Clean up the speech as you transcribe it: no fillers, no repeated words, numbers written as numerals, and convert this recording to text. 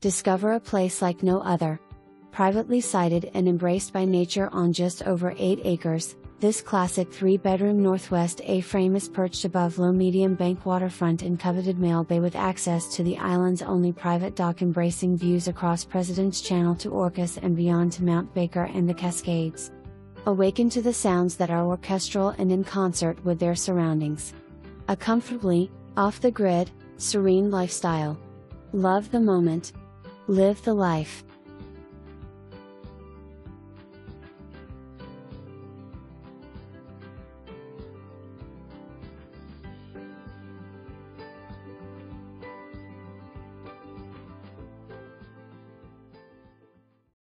Discover a place like no other. Privately sited and embraced by nature on just over 8 acres, this classic 3-bedroom Northwest A-frame is perched above low-medium bank waterfront in coveted Mail Bay with access to the island's only private dock embracing views across President's Channel to Orcas and beyond to Mount Baker and the Cascades. Awaken to the sounds that are orchestral and in concert with their surroundings. A comfortably, off-the-grid, serene lifestyle. Love the moment. Live the life.